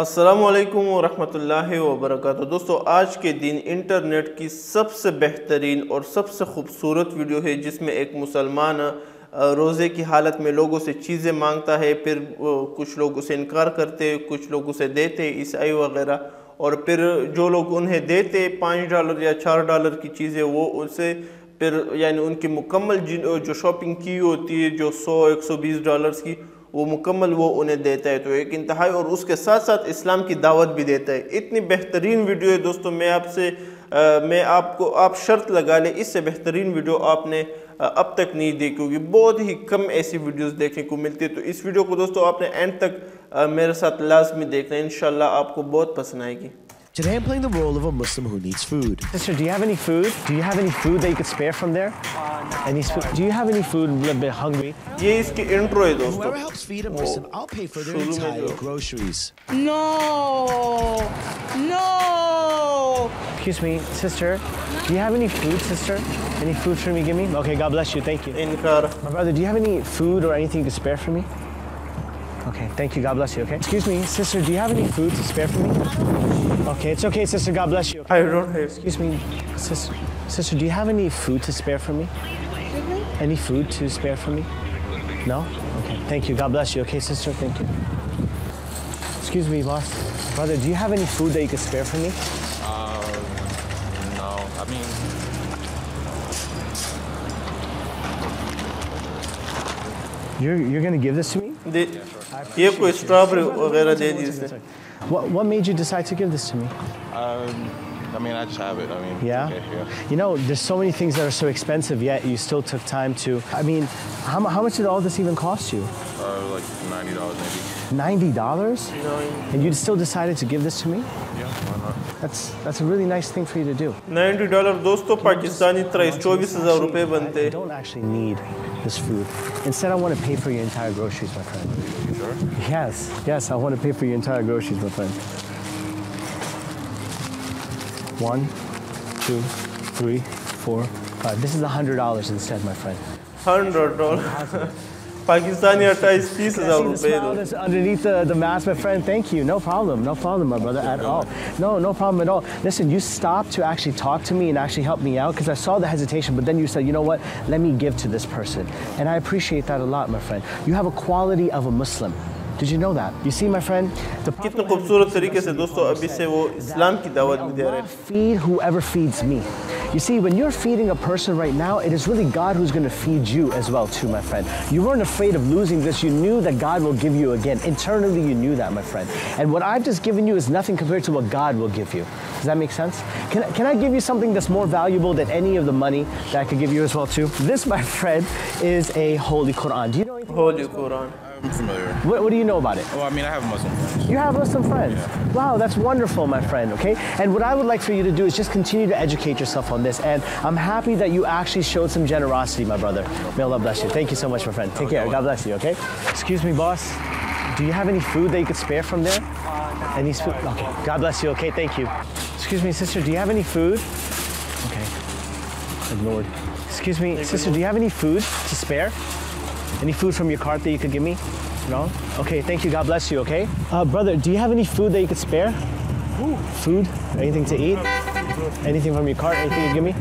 अस्सलामुअलैकुम वरहमतुल्लाहि वबरकातुहू। दोस्तों, आज के दिन इंटरनेट की सबसे बेहतरीन और सबसे खूबसूरत वीडियो है जिसमें एक मुसलमान रोज़े की हालत में लोगों से चीज़ें मांगता है, फिर कुछ लोग उसे इनकार करते, कुछ लोग उसे देते, ईसाई वगैरह, और फिर जो लोग उन्हें देते $5 या $4 की चीज़ें वो उसे फिर यानी उनकी मुकम्मल जो शॉपिंग की होती है जो $100-$120 की वो मुकम्मल वो उन्हें देता है। तो एक इंतहाई और उसके साथ साथ इस्लाम की दावत भी देता है। इतनी बेहतरीन वीडियो है दोस्तों, मैं आपको शर्त लगा ले इससे बेहतरीन वीडियो आपने अब तक नहीं देखी होगी। बहुत ही कम ऐसी वीडियोस देखने को मिलती है। तो इस वीडियो को दोस्तों आपने एंड तक मेरे साथ लाजमी देखना है, इंशाल्लाह आपको बहुत पसंद आएगी। Today I'm playing the role of a Muslim who needs food. Sister, do you have any food? Do you have any food that you could spare from there? Any food? Do you have any food? I'm a bit hungry. ये इसकी intro है दोस्तों। Whoever helps feed a Muslim, I'll pay for their entire groceries. No, no. Excuse me, sister. Do you have any food, sister? Any food for me? Give me. Okay, God bless you. Thank you. Inkar. My brother, do you have any food or anything to spare for me? Okay, thank you. God bless you. Okay. Excuse me, sister. Do you have any food to spare for me? Okay, it's okay, sister. God bless you. Okay. I don't have. Excuse me, sister. Sister, do you have any food to spare for me? Any food to spare for me? No. Okay. Thank you. God bless you. Okay, sister. Thank you. Excuse me, boss. Brother, do you have any food that you could spare for me? No. I mean. You're gonna give this to me? ये कोई strawberry वगैरह दे दी इसने। What made you decide to give this to me? I mean, I just have it. I mean, yeah? Okay, yeah. You know, there's so many things that are so expensive, yet you still took time to. I mean, how much did all this even cost you? Like $90 maybe. $90? Yeah. And you still decided to give this to me? Yeah, why not? That's a really nice thing for you to do. $90 दोस्तों पाकिस्तानी 24,000 रुपए बनते हैं। I don't actually need this food. Instead, I want to pay for your entire groceries, my friend. You sure? Yes, I want to pay for your entire groceries, my friend. 1, 2, 3, 4, 5. This is $100 instead, my friend. $100. Pakistani 28,000 rupees. Underneath the mask, my friend. Thank you. No problem, my brother, at all. No problem at all. Listen, you stopped to actually talk to me and actually help me out because I saw the hesitation, but then you said, you know what? Let me give to this person, and I appreciate that a lot, my friend. You have a quality of a Muslim. Did you know that? You see, my friend, कितने खूबसूरत तरीके से दोस्तों अभी से वो इस्लाम की दावत भी दे रहे हैं। Feed whoever feeds me. You see, when you're feeding a person right now, it is really God who's going to feed you as well, too, my friend. You weren't afraid of losing this. You knew that God will give you again. Internally, you knew that, my friend. And what I've just given you is nothing compared to what God will give you. Does that make sense? Can I give you something that's more valuable than any of the money that I could give you as well, too? This, my friend, is a Holy Quran. Do you know anything about this? Holy Quran. I'm familiar. What do you know about it? Well, I mean, I have Muslim friends. You have Muslim friends? Yeah. Wow, that's wonderful, my friend, okay? And what I would like for you to do is just continue to educate yourself on this. And I'm happy that you actually showed some generosity, my brother. May Allah bless you. Thank you so much, my friend. Take care. God bless you, okay? Excuse me, boss. Do you have any food that you could spare from there? Any food? Okay. God bless you, okay? Thank you. Excuse me, sister, do you have any food? Okay. Good Lord. Excuse me, sister, do you have any food to spare? Any food from your cart that you could give me? No? Okay, thank you. God bless you, okay? Brother, do you have any food that you could spare? Ooh. Food? Anything to eat? Anything from your cart? Anything you could give me?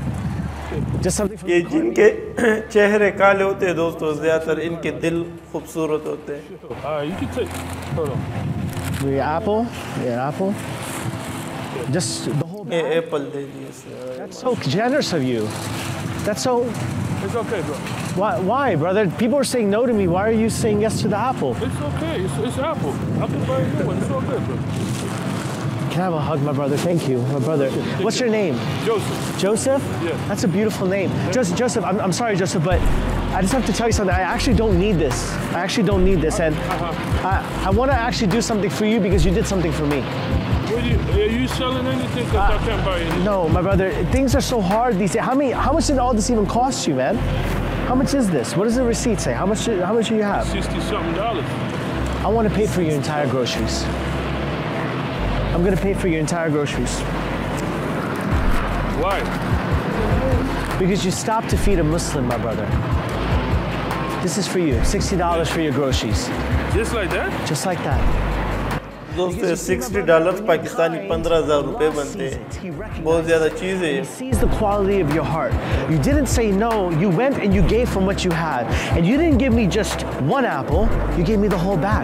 Just something from your cart? जिनके चेहरे काले होते हैं दोस्तों ज़्यादातर इनके दिल खूबसूरत होते हैं। You could take. Hold on. Your apple? Just the whole bag? Yeah, apple. That's so generous of you. That's so... It's okay, bro. Why, brother? People are saying no to me. Why are you saying yes to the apple? It's okay. It's apple. Apple by anyone. It's okay, bro. Can I have a hug, my brother? Thank you, my brother. What's your name? Joseph. Joseph? Yeah. That's a beautiful name. Joseph, I'm sorry, Joseph, but I just have to tell you something. I actually don't need this. And I want to actually do something for you because you did something for me. Are you selling anything? Because I can't buy anything. No, my brother, things are so hard these days. How much did all this even cost you, man? How much is this? What does the receipt say? How much do you have? $60-something. I want to pay for your entire groceries. I'm going to pay for your entire groceries. Why? Because you stopped to feed a Muslim, my brother. This is for you. $60 for your groceries. Just like that? Just like that. दोस्तों $60 पाकिस्तानी 15,000 रुपए बनते हैं, बहुत ज़्यादा चीज़ है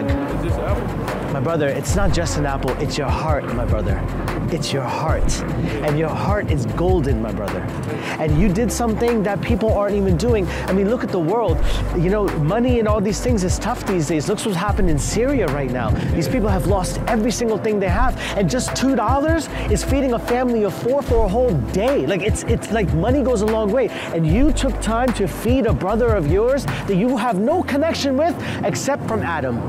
ये। My brother, it's not just an apple, it's your heart, my brother. It's your heart. And your heart is golden, my brother. And you did something that people aren't even doing. I mean, look at the world. You know, money and all these things is tough these days. Look what's happened in Syria right now. These people have lost every single thing they have. And just $2 is feeding a family of four for a whole day. Like, it's like money goes a long way. And you took time to feed a brother of yours that you have no connection with except from Adam.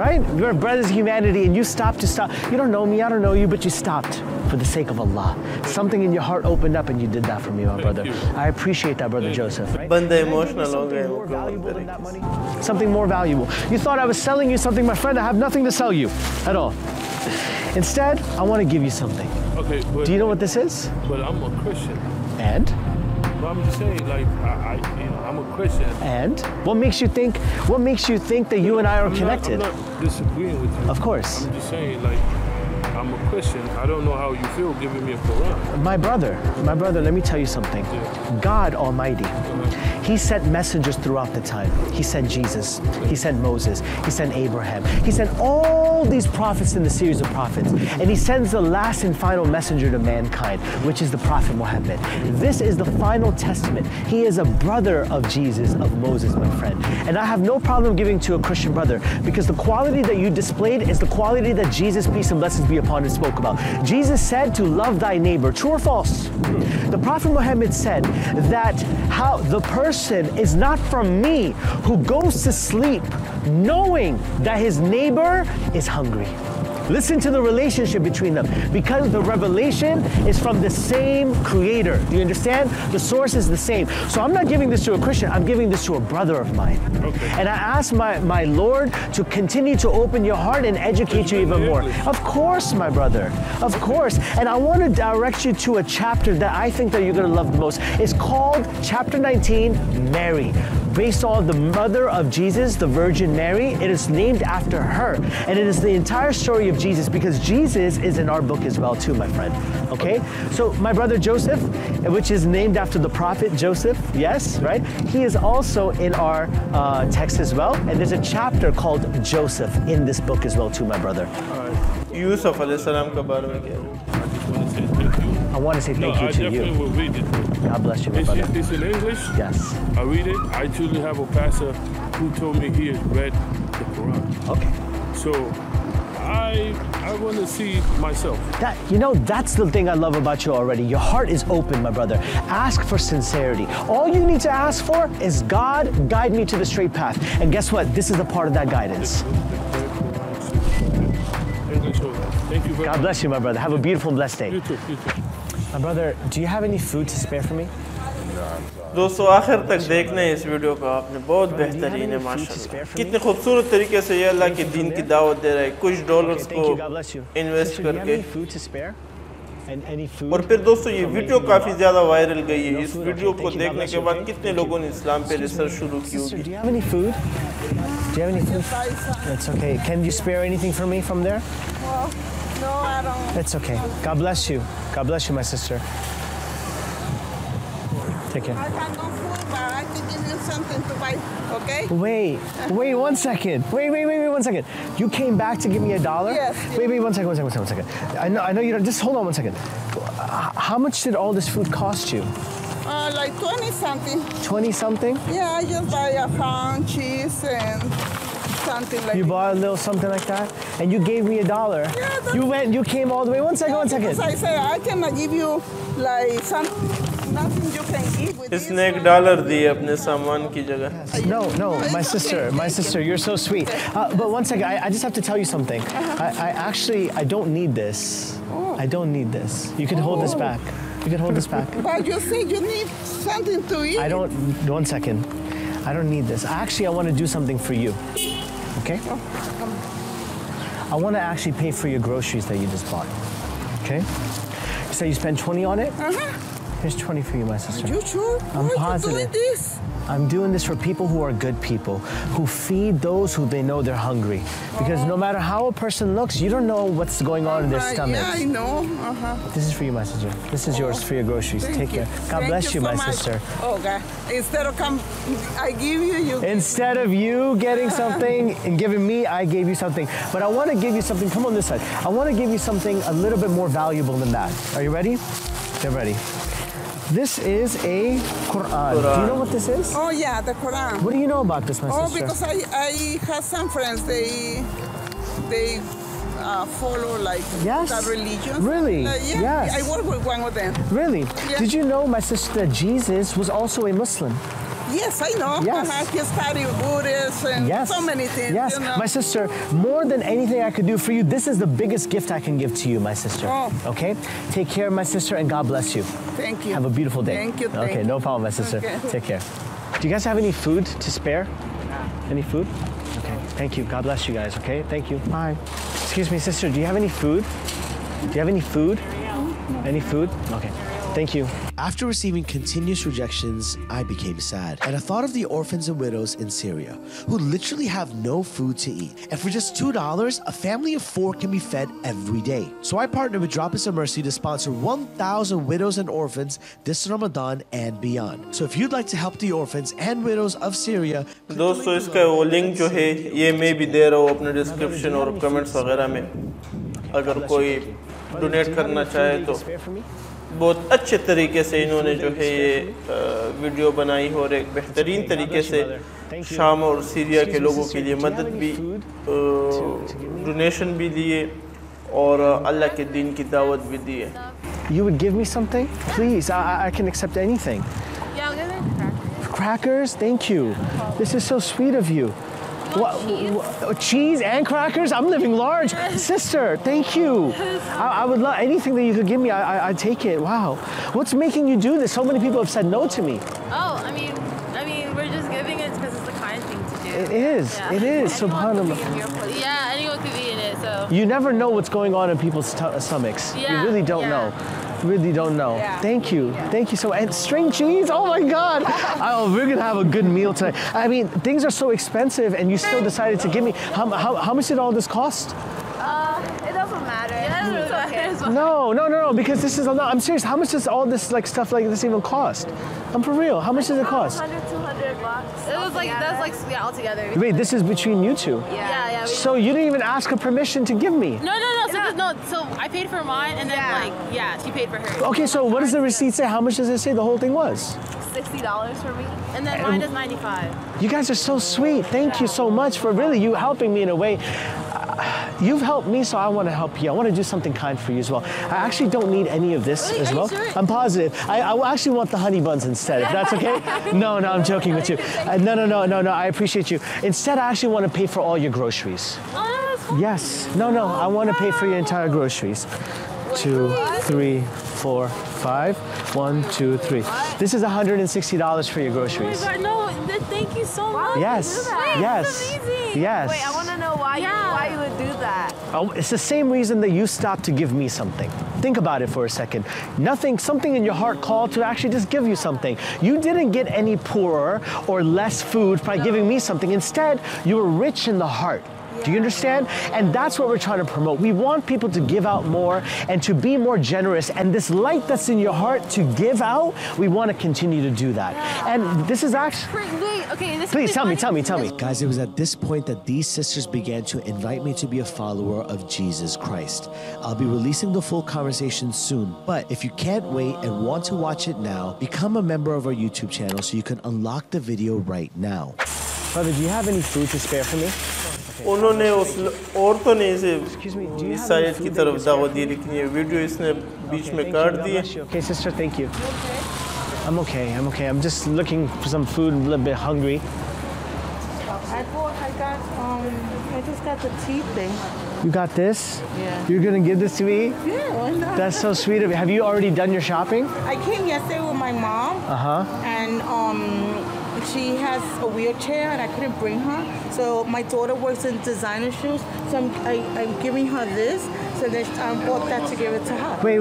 Right? We're brothers of humanity, and you stopped to stop. You don't know me, I don't know you, but you stopped for the sake of Allah. Something in your heart opened up, and you did that for me, my brother. I appreciate that, brother Joseph. Right? Something more valuable than that money. Something more valuable. You thought I was selling you something, my friend. I have nothing to sell you at all. Instead, I want to give you something. Okay. But do you know what this is? But I'm a Christian. And? But I'm just saying, like, I'm a Christian. And what makes you think that you and I are connected? I'm not disagreeing with you. Of course. I'm just saying, like, I'm a Christian. I don't know how you feel giving me a Quran. My brother, let me tell you something. Yeah. God Almighty, He sent messengers throughout the time. He sent Jesus. He sent Moses. He sent Abraham. He sent all these prophets in the series of prophets. And He sends the last and final messenger to mankind, which is the Prophet Muhammad. This is the final testament. He is a brother of Jesus, of Moses, my friend. And I have no problem giving to a Christian brother, because the quality that you displayed is the quality that Jesus, peace and blessings be upon him, spoke about. Jesus said to love thy neighbor. True or false? The Prophet Muhammad said that how the person is not from me who goes to sleep knowing that his neighbor is hungry. Listen to the relationship between them, because the revelation is from the same creator. Do you understand? The source is the same. So I'm not giving this to a Christian, I'm giving this to a brother of mine. Okay. And I ask my Lord to continue to open your heart and educate you even more. Of course, my brother, of course. And I want to direct you to a chapter that I think that you're going to love the most. It's called chapter 19, Mary. Based on the mother of Jesus, the Virgin Mary, it is named after her. And it is the entire story of Jesus, because Jesus is in our book as well too, my friend. Okay? So my brother Joseph, which is named after the prophet Joseph, yes, right? He is also in our text as well. And there's a chapter called Joseph in this book as well too, my brother. Yusuf alayhi salam ka baare mein kya? I want to say thank you to you. I definitely will read it. God bless you, my brother. It's in English? Yes. I read it. I truly have a pastor who told me he has read the Quran. Okay. So I want to see myself. That, you know, that's the thing I love about you already. Your heart is open, my brother. Ask for sincerity. All you need to ask for is, God, guide me to the straight path. And guess what? This is a part of that guidance. Thank you very much. God bless you, my brother. Have a beautiful and blessed day. You too, you too. My brother, do you have any food to spare for me? दोस्तों आखिर तक देखने इस video को आपने, बहुत बेहतरीन है माशाल्लाह, कितने खूबसूरत तरीके से ये अल्लाह के दीन की दावत दे रहा है, कुछ डॉलर्स को इन्वेस्ट करके। और फिर दोस्तों ये वीडियो काफ़ी ज़्यादा वायरल गई है, इस वीडियो को देखने के बाद कितने लोगों ने इस्लाम पे रिसर्च शुरू की होगी। Do you have anything? It's okay. Can you spare anything for me from there? Well, no, I don't. It's okay. God bless you. God bless you, my sister. Take care. I have no food, but I can give you something to buy, okay? Wait one second. Wait one second. You came back to give me $1? Yes. Wait one second. I know you don't, just hold on one second. How much did all this food cost you? Like 20-something. 20-something? Yeah, I just buy a pound, cheese, and something like that. You bought a little something like that? And you gave me $1? Yeah. You came all the way. One second. Because I said, I cannot give you, like, nothing you can give with this. Isne ek dollar diye apne saman ki jagah. No, my sister, you're so sweet. But one second, I just have to tell you something. I don't need this. Oh. I don't need this. You can hold this back. You can hold this back. But you say you need something to eat. One second. I don't need this. Actually, I want to do something for you. Okay? I want to actually pay for your groceries that you just bought. Okay? You said you spent $20 on it? Here's 20 for you, my sister. Are you sure? I'm positive. Why are you doing this? I'm doing this for people who are good people, who feed those who they know they're hungry. Because no matter how a person looks, you don't know what's going on in their stomach. Yeah, I know. This is for you, my sister. This is yours for your groceries. Take care. God bless you, my sister. Oh, God. Instead of I give you, you. Instead of you getting something and giving me, I gave you something. But I want to give you something. Come on this side. I want to give you something a little bit more valuable than that. Are you ready? They're ready. This is a Quran. Do you know what this is? Oh yeah, the Quran. What do you know about this, my sister? Oh, because I have some friends, they follow like that religion. Really? Yes. I work with one of them. Really? Yeah. Did you know, my sister, that Jesus was also a Muslim? Yes, I know. Yes. He studied Buddhist and so many things. Yes, you know? My sister, more than anything I could do for you, this is the biggest gift I can give to you, my sister. Oh. Okay? Take care, my sister, and God bless you. Thank you. Have a beautiful day. Thank you. Okay, no problem, my sister. Okay. Take care. Do you guys have any food to spare? Any food? Okay, thank you. God bless you guys, okay? Thank you. Bye. Excuse me, sister, do you have any food? Do you have any food? Any food? Okay. Thank you. After receiving continuous rejections, I became sad. And I thought of the orphans and widows in Syria who literally have no food to eat. And for just $2, a family of 4 can be fed every day. So I partnered with Drop It's a Mercy to sponsor 1,000 widows and orphans this Ramadan and beyond. So if you'd like to help the orphans and widows of Syria, दोस्तों इसका वो link जो है ये मैं भी दे रहा हूँ अपने description और comments वगैरह में अगर कोई donate करना चाहे तो बहुत अच्छे तरीके से इन्होंने जो है ये वीडियो बनाई और एक बेहतरीन तरीके से शाम और सीरिया के लोगों के लिए मदद भी डोनेशन भी दिए और अल्लाह के दीन की दावत भी दी है। You would give me something? Please, I can accept anything. Yeah, I'll give you crackers. Crackers? Thank you. This is so sweet of you. What, cheese and crackers? I'm living large. Sister, thank you. I would love anything that you could give me. I'd take it. Wow. What's making you do this? So many people have said no to me. Oh, I mean, we're just giving it because it's the kind thing to do. It is. Yeah. It is. Anyone SubhanAllah. Yeah, anyone could be in it. So you never know what's going on in people's stomachs. Yeah. You really don't know. Really don't know. Yeah. Thank you. Yeah. Thank you so much. And string cheese? Oh my God. Oh, we're going to have a good meal tonight. I mean, things are so expensive and you still decided to give me. How much did all this cost? It doesn't matter. It doesn't matter. No, because this is a lot. I'm serious. How much does all this like stuff like this even cost? I'm for real. How much does it cost? 100, 200 bucks. It was like, that's like, yeah, all together. Wait, this is between you two? Yeah. So you didn't even ask her permission to give me? No. So I paid for mine and then she paid for hers. Okay, so what does the receipt say? How much does it say the whole thing was? $60 for me. And then mine is 95. You guys are so sweet. Thank you so much for really you helping me in a way. You've helped me, so I want to help you. I want to do something kind for you as well. I actually don't need any of this as well. Sure? I'm positive. I actually want the honey buns instead, if that's okay? No, I'm joking with you. No, I appreciate you. Instead, I actually want to pay for all your groceries. Yes. No, I want to pay for your entire groceries. 2, 3, 4, 5. 1, 2, 3. This is $160 for your groceries. Oh my God, no, thank you so much. Yes. Yes. Yes. Wait, I want to know why you would do that. Oh, it's the same reason that you stopped to give me something. Think about it for a second. Something in your heart called to actually just give you something. You didn't get any poorer or less food by giving me something. Instead, you were rich in the heart. Do you understand? And that's what we're trying to promote. We want people to give out more and to be more generous. And this light that's in your heart to give out, we want to continue to do that. And this is actually... Please tell me. Guys, it was at this point that these sisters began to invite me to be a follower of Jesus Christ. I'll be releasing the full conversation soon. But if you can't wait and want to watch it now, become a member of our YouTube channel so you can unlock the video right now. Brother, do you have any food to spare for me? उन्होंने उस औरतों ने इसे side की तरफ दावत दी लेकिन ये वीडियो इसने बीच में काट दी। Okay, sister, thank you. I'm okay. I'm just looking for some food. I'm a little bit hungry. I just got the tea thing. You got this? Yeah. You're gonna give this to me? Yeah, why not? That's so sweet of you. Have you already done your shopping? I came yesterday with my mom. And she has a wheelchair and I couldn't bring her. So my daughter works in designer shoes. So I'm giving her this. so this I brought that to give it to her. Wait.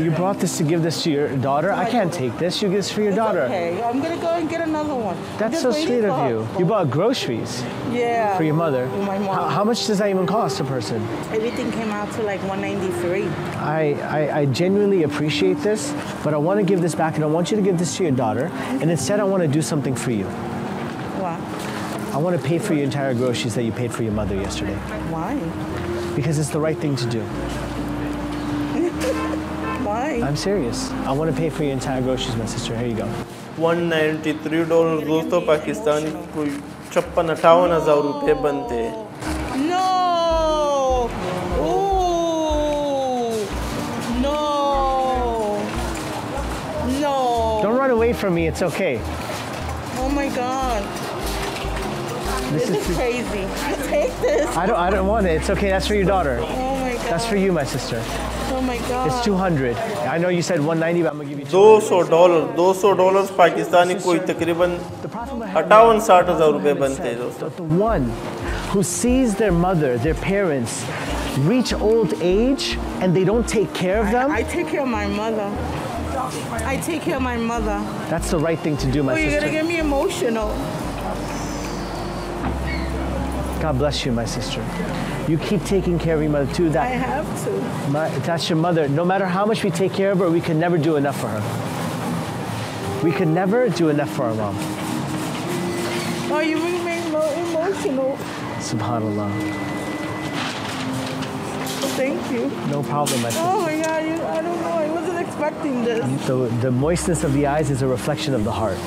You brought this to give this to your daughter? I can't take this. You give this for your daughter. Okay, I'm going to go and get another one. That's so sweet of you. You bought groceries. Yeah. For your mother. My mom. How much does that even cost a person? Everything came out to like $193. I genuinely appreciate this, but I want to give this back, and I want you to give this to your daughter, and instead I want to do something for you. Wow. I want to pay for your entire groceries that you paid for your mother yesterday. Why? Because it's the right thing to do. Why? I'm serious. I want to pay for your entire groceries, my sister. Here you go. $193 goes to Pakistani koi 56,000 rupees bante. No. Ooh. No. No. Don't run away from me. It's okay. Oh my God. This is crazy. Take this. I don't want it. It's okay. That's for your daughter. Oh my God. That's for you, my sister. Oh my God. It's 200. I know you said 190, but I'm gonna give you $200. $200 Pakistani koi takriban 58,000 rupees bante dosto. The one who sees their mother, their parents, reach old age and they don't take care of them. I take care of my mother. I take care of my mother. That's the right thing to do, my sister. You're gonna get me emotional. God bless you, my sister. You keep taking care of your mother too. I have to. That's your mother. No matter how much we take care of her, we can never do enough for her. We can never do enough for our mom. Oh, you really make me emotional. SubhanAllah. Thank you. No problem, my sister. Oh my God, I don't know. I wasn't expecting this. The moistness of the eyes is a reflection of the heart.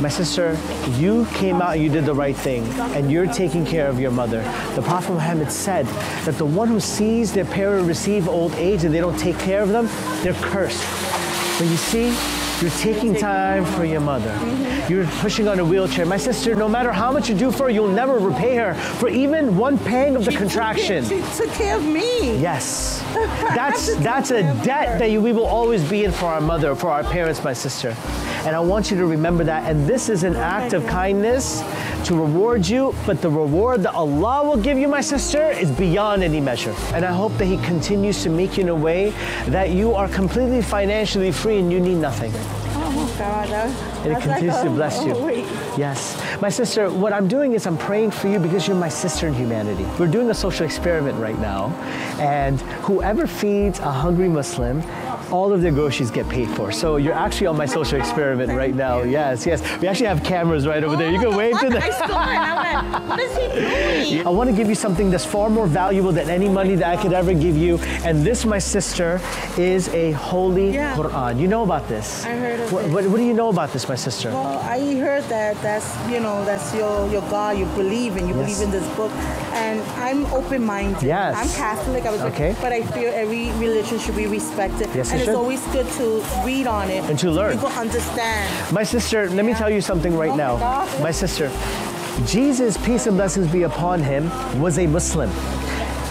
My sister, you came out, you did the right thing, and you're taking care of your mother. The Prophet Muhammad said that the one who sees their parent receive old age and they don't take care of them, they're cursed. But you see, you're taking time for your mother. You're pushing on a wheelchair. My sister, no matter how much you do for her, you'll never repay her for even one pang of the contraction. She took care of me. Yes. That's a debt that we will always be in for our mother, for our parents, my sister. And I want you to remember that. And this is an act of kindness to reward you. But the reward that Allah will give you, my sister, is beyond any measure. And I hope that He continues to make you in a way that you are completely financially free and you need nothing. Oh God. And it continues to bless you. Yes. My sister, what I'm doing is I'm praying for you because you're my sister in humanity. We're doing a social experiment right now. And whoever feeds a hungry Muslim, all of their groceries get paid for. So you're actually on my social experiment right now. Yes, yes. We actually have cameras right over there. You can wave to them. I saw it. I went, what is he doing? I want to give you something that's far more valuable than any money that I could ever give you. And this, my sister, is a holy Quran. You know about this. I heard of it. What do you know about this, my sister? Well, I heard that that's your God. You believe and you believe in this book. And I'm open-minded. Yes. I'm Catholic. I was okay. But I feel every religion should be respected. Yes. And it's always good to read on it. And to learn. So people understand. My sister, let me tell you something right now. My sister, Jesus, peace and blessings be upon him, was a Muslim.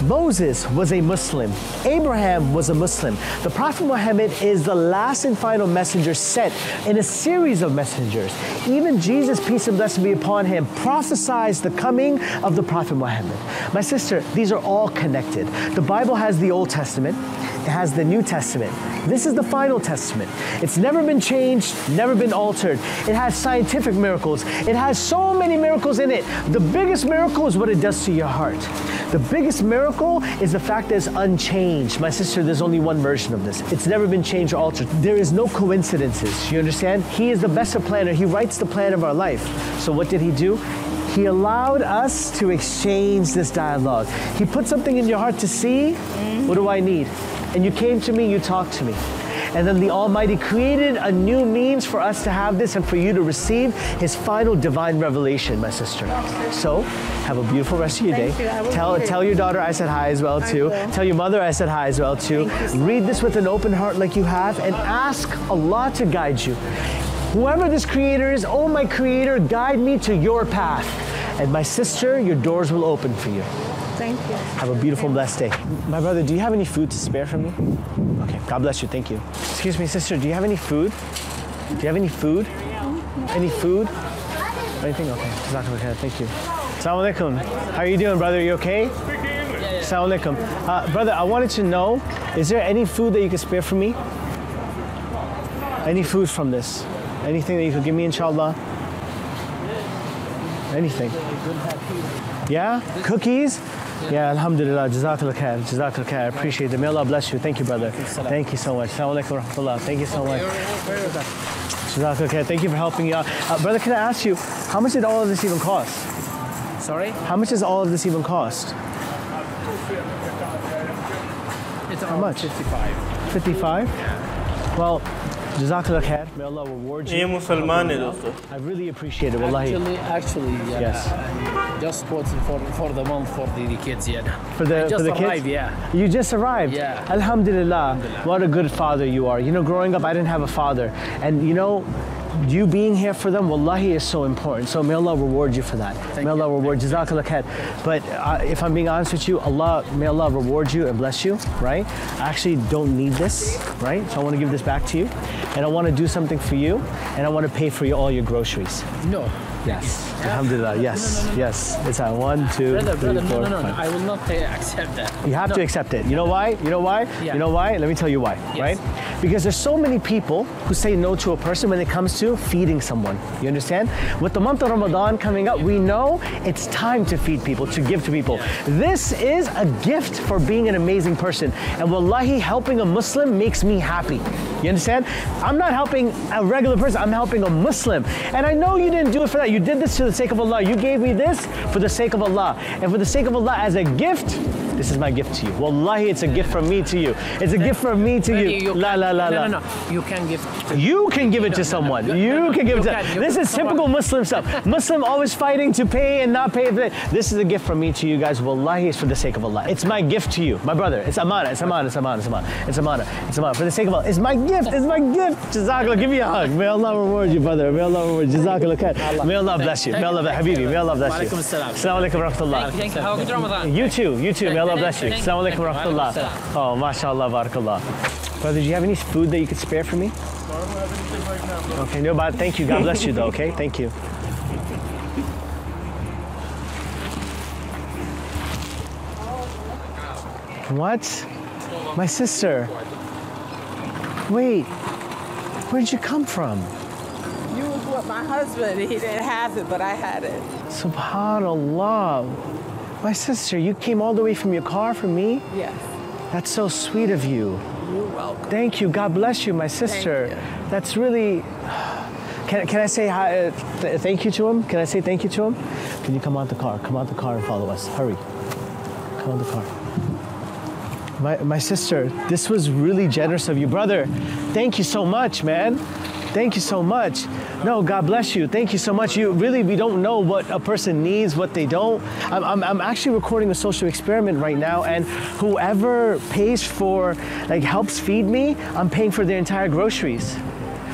Moses was a Muslim. Abraham was a Muslim. The Prophet Muhammad is the last and final messenger sent in a series of messengers. Even Jesus, peace and blessings be upon him, prophesied the coming of the Prophet Muhammad. My sister, these are all connected. The Bible has the Old Testament. It has the New Testament. This is the final testament. It's never been changed, never been altered. It has scientific miracles. It has so many miracles in it. The biggest miracle is what it does to your heart. The biggest miracle is the fact that it's unchanged. My sister, there's only one version of this. It's never been changed or altered. There is no coincidences, you understand? He is the best of planner. He writes the plan of our life. So what did he do? He allowed us to exchange this dialogue. He put something in your heart to see, what do I need? And you came to me, you talked to me. And then the Almighty created a new means for us to have this and for you to receive His final divine revelation, my sister. So, have a beautiful rest of your day. Tell your daughter I said hi as well too. Tell your mother I said hi as well too. Read this with an open heart like you have and ask Allah to guide you. Whoever this creator is, oh my creator, guide me to your path. And my sister, your doors will open for you. Thank you. Have a beautiful, blessed day. My brother, do you have any food to spare for me? Okay, God bless you, thank you. Excuse me, sister, do you have any food? Do you have any food? Any food? Anything? Okay, thank you. Assalamu alaikum. How are you doing, brother? You okay? Assalamu alaikum. Brother, I wanted to know, is there any food that you could spare for me? Any food from this? Anything that you could give me, inshallah? Anything? Yeah? Cookies? Yeah, alhamdulillah. Jazakallah khair. Jazakallah khair. I appreciate it. May Allah bless you. Thank you, brother. Thank you so much. Assalamu alaikum wa rahmatullah. Thank you so much. Jazakallah khair. Thank you for helping out. Brother, can I ask you, how much did all of this even cost? Sorry? How much does all of this even cost? It's how much? 55. 55? Yeah. Well, Jazakallah khair. May Allah reward you. I really appreciate it. Wallahi. Actually, yeah. Yes. Just for the month for the kids, yeah. For the kids? Yeah. You just arrived? Yeah. Alhamdulillah. Alhamdulillah. What a good father you are. You know, growing up, I didn't have a father. And you know, you being here for them, wallahi, is so important. So may Allah reward you for that. Thank may Allah you. Reward you. Jazakallah khair. But if I'm being honest with you, Allah, may Allah reward you and bless you, right? I actually don't need this, right? So I want to give this back to you. And I want to do something for you. And I want to pay for you all your groceries. No. Yes. Alhamdulillah. Yes. No. Yes. It's at 1, 2, 3, 4. No. I will not accept that. You have to accept it. You know why? You know why? Yeah. You know why? Let me tell you why. Yes. Right? Because there's so many people who say no to a person when it comes to feeding someone. You understand? With the month of Ramadan coming up, we know it's time to feed people, to give to people. Yeah. This is a gift for being an amazing person. And wallahi, helping a Muslim makes me happy. You understand? I'm not helping a regular person. I'm helping a Muslim. And I know you didn't do it for that. You did this for the sake of Allah. You gave me this for the sake of Allah. And for the sake of Allah as a gift, this is my gift to you. Wallahi, it's a gift from me to you. It's a gift from me to you. La, la, la, la. No. You can give it to someone. You can give it to This is typical Muslim stuff. Muslim always fighting to pay and not pay. This is a gift from me to you guys. Wallahi, it's for the sake of Allah. It's my gift to you. My brother, it's amana. It's amana. It's amana. It's amana. It's amana. It's amana. For the sake of Allah. It's my gift. It's my gift. Jazakallah. Give me a hug. May Allah reward you, brother. May Allah reward you. Jazakallah khair. May Allah bless you. May Allah bless you. Habibi. May Allah bless you. Assalamu alaikum wa rahmatullah. Thank you. Have a good Ramadan. You too. You too. May Allah bless you. Assalamu alaikum wa rahmatullah. Oh, mashallah, barakallah. Brother, do you have any food that you could spare for me? Okay, no, but thank you. God bless you, though, okay? Thank you. What? My sister. Wait, where did you come from? You was with my husband. He didn't have it, but I had it. SubhanAllah. My sister, you came all the way from your car for me? Yes. That's so sweet of you. You're welcome. Thank you. God bless you, my sister. Thank you. That's really... Can I say hi, thank you to him? Can I say thank you to him? Can you come out the car? Come out the car and follow us. Hurry. Come out the car. My sister, this was really generous of you. Brother, thank you so much, man. Thank you so much. No, God bless you. Thank you so much. You really, we don't know what a person needs, what they don't. I'm actually recording a social experiment right now, and whoever pays for, like, helps feed me, I'm paying for their entire groceries.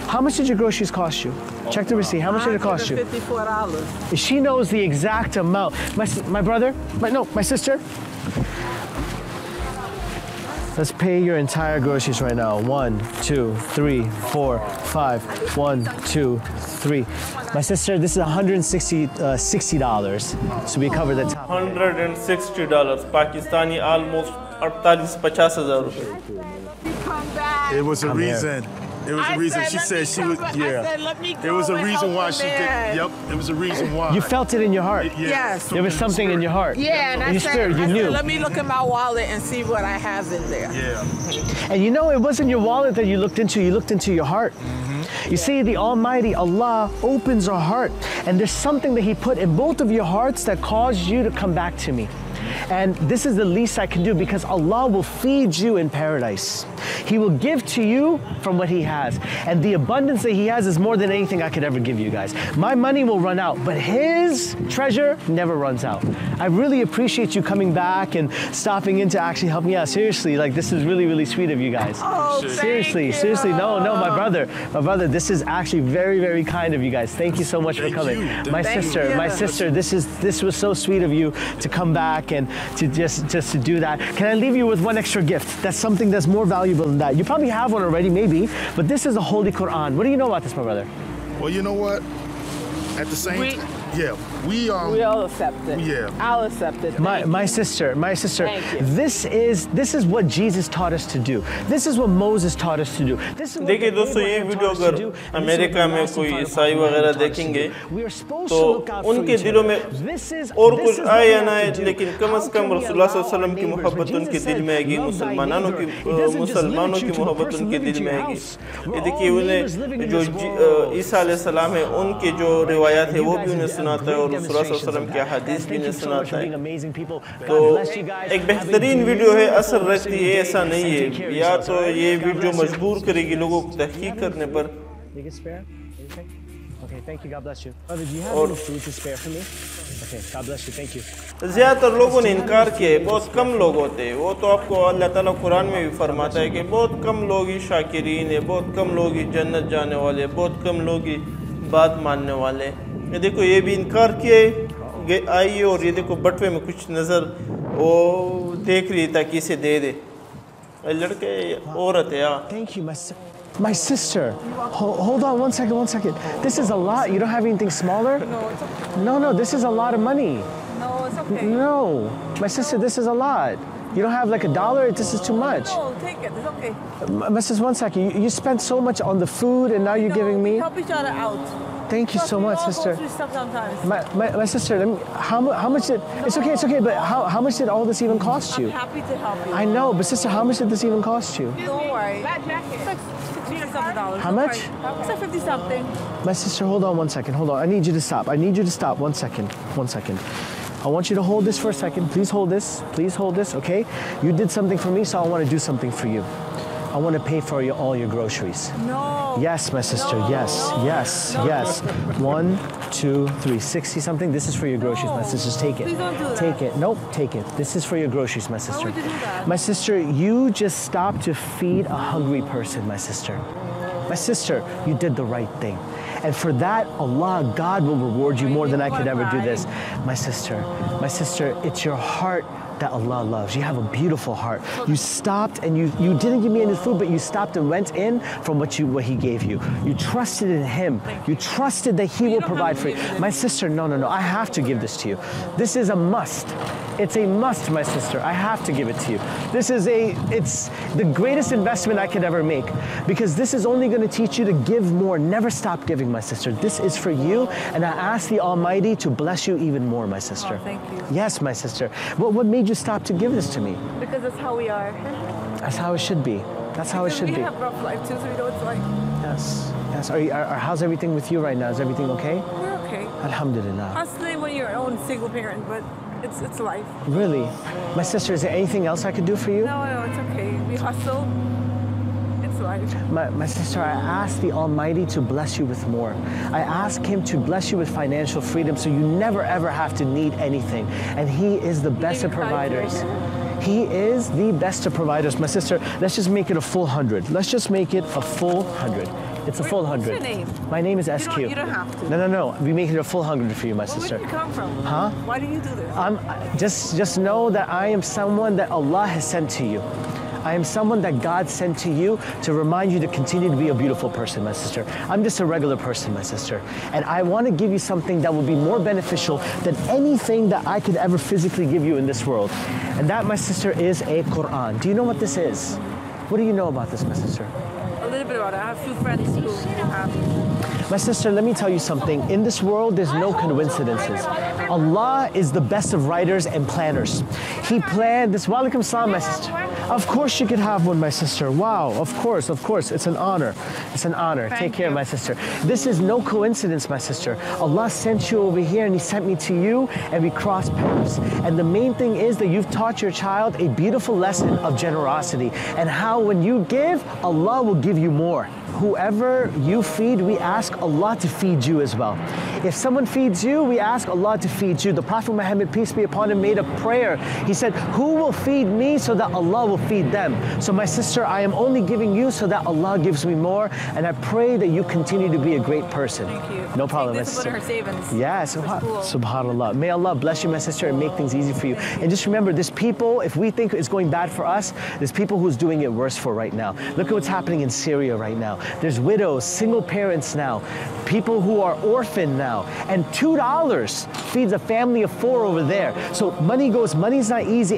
How much did your groceries cost you? Check the receipt. How much did it cost you? $54. She knows the exact amount. My sister. Let's pay your entire groceries right now. 1, 2, 3, 4, 5. 1, 2, 3. My sister, this is $160. So we cover the top. $160. Pakistani almost 48,000. It was a reason. It was a reason. She said she was. Yeah. I said, let me go. It was a reason why she did. Yep. It was a reason why. You felt it in your heart. Yes. There was something in your heart. Yeah. And I said, let me look in my wallet and see what I have in there. Yeah. And you know, it wasn't your wallet that you looked into. You looked into your heart. You see, the Almighty Allah opens our heart, and there's something that He put in both of your hearts that caused you to come back to me. And this is the least I can do, because Allah will feed you in paradise. He will give to you from what He has. And the abundance that He has is more than anything I could ever give you guys. My money will run out, but His treasure never runs out. I really appreciate you coming back and stopping in to actually help me out. Seriously, like, this is really, really sweet of you guys. Oh, seriously. No, my brother, this is actually very, very kind of you guys. Thank you so much for coming. My sister, this was so sweet of you to come back and to just to do that. Can I leave you with one extra gift? That's something that's more valuable than that. You probably have one already, maybe, but this is the Holy Quran. What do you know about this, my brother? Well, you know what? At the same time, yeah. We'll accept it. Yeah. I'll accept it. My sister. Thank you. This is what Jesus taught us to do. This is what Moses taught us to do. This is what the Abraham taught us to do. America में कोई ईसाई वगैरह देखेंगे तो उनके दिलों में और कुछ आया ना है लेकिन कम से कम रसूलुल्लाह सल्लल्लाहु अलैहि वसल्लम की मोहब्बत उनके दिल में आएगी मुसलमानों की मोहब्बत उनके दिल में आएगी ये देखिए उन्हें जो ईसा अलैहि सलाम है उनके जो रिवायत है वो भी उन्हें सुनाता है और के हदीस भी ने सुनाता है तो एक बेहतरीन वीडियो है असर रखती है ऐसा नहीं है या तो ये वीडियो मजबूर करेगी लोगों को तहकीक करने पर और ज़्यादातर लोगों ने इनकार किया है बहुत कम लोग होते हैं वो तो आपको अल्लाह ताला कुरान में भी फरमाता है कि बहुत कम लोग ही शाकिरीन है बहुत कम लोग ही जन्नत जाने वाले बहुत कम लोग ही बात मानने वाले ये देखो ये भी इनकार किए आई और ये देखो बटवे में कुछ नज़र वो देख रही ताकि इसे दे दे लड़के औरत है यार My sister, hold on one second. This is a lot. You don't have anything smaller? No, it's okay. No, this is a lot of money. No, it's okay. No, my sister, this is a lot. You don't have like $1? This is too much. No, take it. It's okay. Mrs. One second. You spent so much on the food and now you're giving me? Help each other out. Thank you so much, sister. My sister, how much did... It's okay, but how much did all this even cost you? I'm happy to help you. I know, but sister, how much did this even cost you? Don't worry. $657. How much? $650-something. My sister, hold on. I need you to stop. One second. I want you to hold this for a second. Please hold this, okay? You did something for me, so I want to do something for you. I want to pay for all your groceries. No. Yes, my sister. No. Yes. 1, 2, 3, 60-something. This is for your groceries, my sister. Take it. Please don't do that. Take it. Nope. Take it. This is for your groceries, my sister. Why would you do that? My sister, you just stopped to feed a hungry person, my sister. My sister, you did the right thing. And for that, Allah, God will reward you more than I could ever do this. My sister, it's your heart that Allah loves. You have a beautiful heart. You stopped and you didn't give me any food, but you stopped and went in from what He gave you. You trusted in Him. You trusted that He will provide for you. My sister, no, I have to give this to you. This is a must. It's a must, my sister. I have to give it to you. It's the greatest investment I could ever make because this is only going to teach you to give more. Never stop giving, my sister. This is for you, and I ask the Almighty to bless you even more, my sister. Oh, thank you. Yes, my sister. What made you stop to give this to me? Because that's how we are. That's how it should be. We have rough life too, so we know what it's like. Yes. How's everything with you right now? Is everything okay? We're okay. Alhamdulillah. Honestly, when you're your own single parent, but it's life. Really? My sister, is there anything else I could do for you? No, it's okay. We hustle. My sister, I ask the Almighty to bless you with more. I ask Him to bless you with financial freedom so you never ever have to need anything. And He is the best of providers. He is the best of providers. My sister, let's just make it a full 100. It's a full 100. What's your name? My name is SQ. You don't have to. No. We make it a full 100 for you, my sister. Where did you come from? Huh? Why do you do this? Just know that I am someone that Allah has sent to you. I am someone that God sent to you to remind you to continue to be a beautiful person, my sister. I'm just a regular person, my sister. And I want to give you something that will be more beneficial than anything that I could ever physically give you in this world. And that, my sister, is a Quran. Do you know what this is? What do you know about this, my sister? A little bit about it. I have a few friends who have. My sister, let me tell you something. In this world, there's no coincidences. Allah is the best of writers and planners. He planned this. Wa alaikum salam, my sister. Of course you could have one, my sister. Wow, of course. It's an honor. Thank you. Take care, my sister. This is no coincidence, my sister. Allah sent you over here and He sent me to you and we crossed paths. And the main thing is that you've taught your child a beautiful lesson of generosity and how when you give, Allah will give you more. Whoever you feed, we ask Allah to feed you as well. If someone feeds you, we ask Allah to feed you. The Prophet Muhammad, peace be upon him, made a prayer. He said, who will feed me so that Allah will feed them? So my sister, I am only giving you so that Allah gives me more. And I pray that you continue to be a great person. Thank you. No problem, my sister. This is one of her savings. Yeah, subhanAllah. May Allah bless you, my sister, and make things easy for you. And just remember, this people, if we think it's going bad for us, there's people who's doing it worse for right now. Look at what's happening in Syria right now. There's widows, single parents now, people who are orphaned now. now, and $2 feeds a family of 4 over there. So money goes, money's not easy,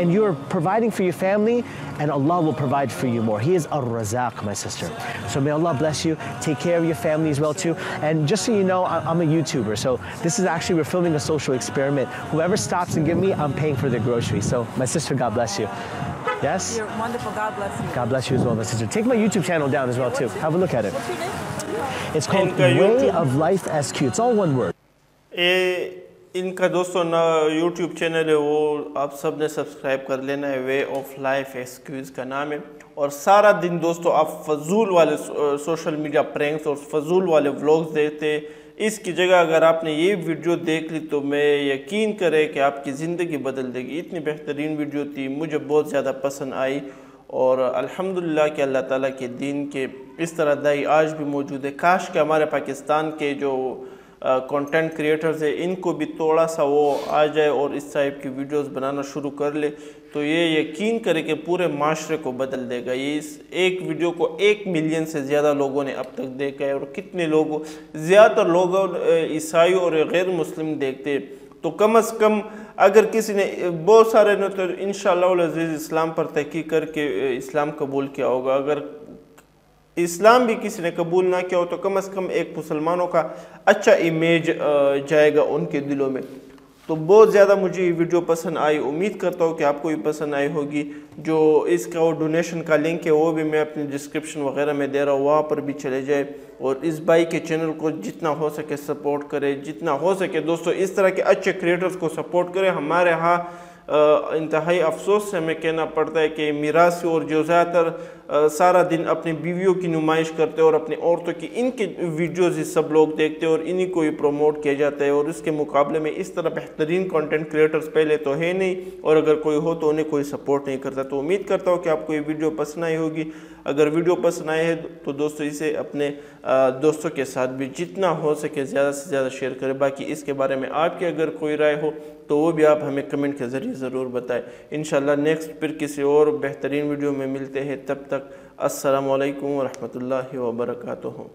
and you're providing for your family, and Allah will provide for you more. He is Ar-Razaq, my sister. So may Allah bless you. Take care of your family as well too. And just so you know, I'm a YouTuber, so this is actually, we're filming a social experiment. Whoever stops and give me, I'm paying for their groceries. So my sister, God bless you. Yes? You're wonderful. God bless you. God bless you as well, my sister. Take my YouTube channel down as well too. Have a look at it. It's called Way of Life SQ. It's all one word. इनका दोस्तों ना YouTube channel है, वो आप सब ने subscribe कर लेना है। वे ऑफ लाइफ एक्सक्यूज का नाम है। और सारा दिन दोस्तों आप फजूल वाले सोशल मीडिया प्रैंक्स और फजूल वाले व्लॉग्स देखते, इसकी जगह अगर आपने ये वीडियो देख ली तो मैं यकीन करें कि आपकी ज़िंदगी बदल देगी। इतनी बेहतरीन वीडियो थी, मुझे बहुत ज़्यादा पसंद आई और अल्हम्दुलिल्लाह कि अल्लाह ताला के दीन के इस तरह दाई आज भी मौजूद है। काश कि हमारे पाकिस्तान के जो कंटेंट क्रिएटर्स है इनको भी थोड़ा सा वो आ जाए और इस टाइप की वीडियोस बनाना शुरू कर ले, तो ये यकीन करें कि पूरे माशरे को बदल देगा। ये इस एक वीडियो को 1 मिलियन से ज़्यादा लोगों ने अब तक देखा है और कितने लोगों, ज़्यादातर लोग ईसाई और गैर मुस्लिम देखते हैं। तो कम से कम अगर किसी ने, बहुत सारे ने तो इंशाअल्लाह अज़ीज़ इस्लाम पर तहक़ीक़ करके इस्लाम कबूल किया होगा। अगर इस्लाम भी किसी ने कबूल ना किया हो तो कम से कम एक मुसलमानों का अच्छा इमेज जाएगा उनके दिलों में। तो बहुत ज़्यादा मुझे ये वीडियो पसंद आई, उम्मीद करता हूँ कि आपको भी पसंद आई होगी। जो इसका वो डोनेशन का लिंक है वो भी मैं अपने डिस्क्रिप्शन वगैरह में दे रहा हूँ, वहाँ पर भी चले जाए और इस भाई के चैनल को जितना हो सके सपोर्ट करें, जितना हो सके दोस्तों इस तरह के अच्छे क्रिएटर्स को सपोर्ट करें। हमारे यहाँ इंतहाई अफसोस से हमें कहना पड़ता है कि मिरासी और जो ज़्यादातर सारा दिन अपनी बीवियों की नुमाइश करते और अपनी औरतों की, इनके वीडियोज़ ही सब लोग देखते और इन्हीं को ही प्रमोट किया जाता है। और इसके मुकाबले में इस तरह बेहतरीन कंटेंट क्रिएटर्स पहले तो है नहीं, और अगर कोई हो तो उन्हें कोई सपोर्ट नहीं करता। तो उम्मीद करता हूँ कि आपको ये वीडियो पसंद आई होगी। अगर वीडियो पसंद आए है तो दोस्तों इसे अपने दोस्तों के साथ भी जितना हो सके ज़्यादा से ज़्यादा शेयर करें। बाकी इसके बारे में आपकी अगर कोई राय हो तो वो भी आप हमें कमेंट के ज़रिए ज़रूर बताएं। इंशाल्लाह नेक्स्ट फिर किसी और बेहतरीन वीडियो में मिलते हैं। तब तक अस्सलाम वालेकुम व रहमतुल्लाहि व बरकातुहू।